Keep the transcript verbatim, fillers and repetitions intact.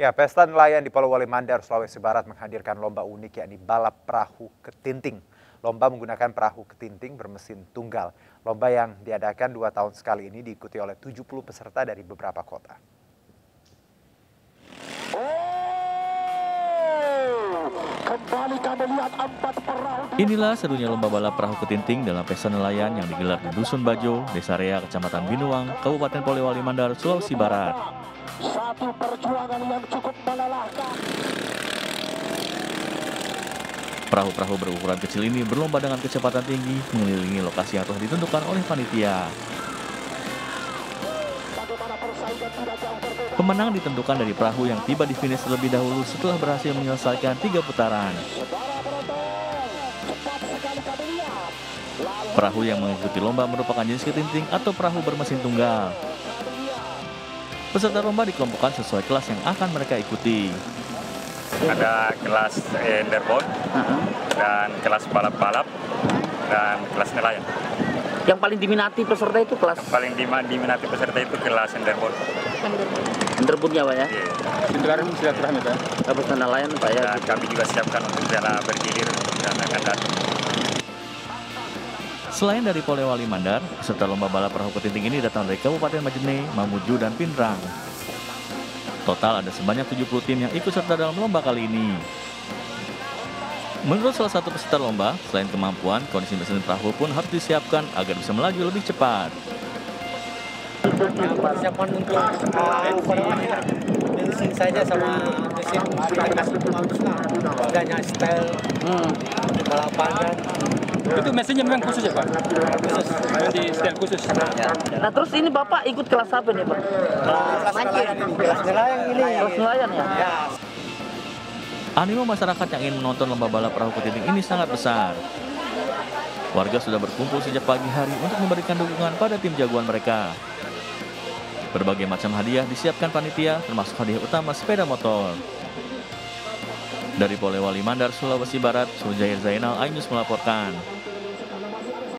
Ya, pesta nelayan di Polewali Mandar, Sulawesi Barat menghadirkan lomba unik yakni balap perahu ketinting. Lomba menggunakan perahu ketinting bermesin tunggal. Lomba yang diadakan dua tahun sekali ini diikuti oleh tujuh puluh peserta dari beberapa kota. Inilah serunya lomba balap perahu ketinting dalam pesta nelayan yang digelar di Dusun Bajo, Desa Rea, Kecamatan Binuang, Kabupaten Polewali Mandar, Sulawesi Barat. Satu perjuangan yang cukup melelahkan. Perahu-perahu berukuran kecil ini berlomba dengan kecepatan tinggi mengelilingi lokasi yang telah ditentukan oleh panitia. Pemenang ditentukan dari perahu yang tiba di finish terlebih dahulu setelah berhasil menyelesaikan tiga putaran. Perahu yang mengikuti lomba merupakan jenis ketinting atau perahu bermesin tunggal. Peserta lomba dikelompokkan sesuai kelas yang akan mereka ikuti. Ada kelas Enderbond, dan kelas balap-balap, dan kelas nelayan. Yang paling diminati peserta itu kelas? Yang paling diminati peserta itu kelas Enderbond. Enderbondnya Pak ya? Iya. Pindrang silaturahmi Pak. Peserta nelayan Pak ya. Dan kami juga siapkan untuk jalan bergilir dan akan datang. Selain dari Polewali Mandar, peserta lomba balap perahu ketinting ini datang dari Kabupaten Majene, Mamuju, dan Pindrang. Total ada sebanyak tujuh puluh tim yang ikut serta dalam lomba kali ini. Menurut salah satu peserta lomba, selain kemampuan, kondisi mesin perahu pun harus disiapkan agar bisa melaju lebih cepat. Persiapan untuk bensin saja sama mesin sudah dikasih bagus lah, adanya style balapan dan itu mesinnya memang khusus ya Pak? Khusus, di style khusus. Nah terus ini Bapak ikut kelas apa nih Pak? Kelas nelayan ini. Kelas nelayan ini. Kelas nelayan ya. Animo masyarakat yang ingin menonton lomba balap perahu ketinting ini sangat besar. Warga sudah berkumpul sejak pagi hari untuk memberikan dukungan pada tim jagoan mereka. Berbagai macam hadiah disiapkan panitia, termasuk hadiah utama sepeda motor. Dari Polewali Mandar, Sulawesi Barat, Sujairi Zainal Ainus melaporkan.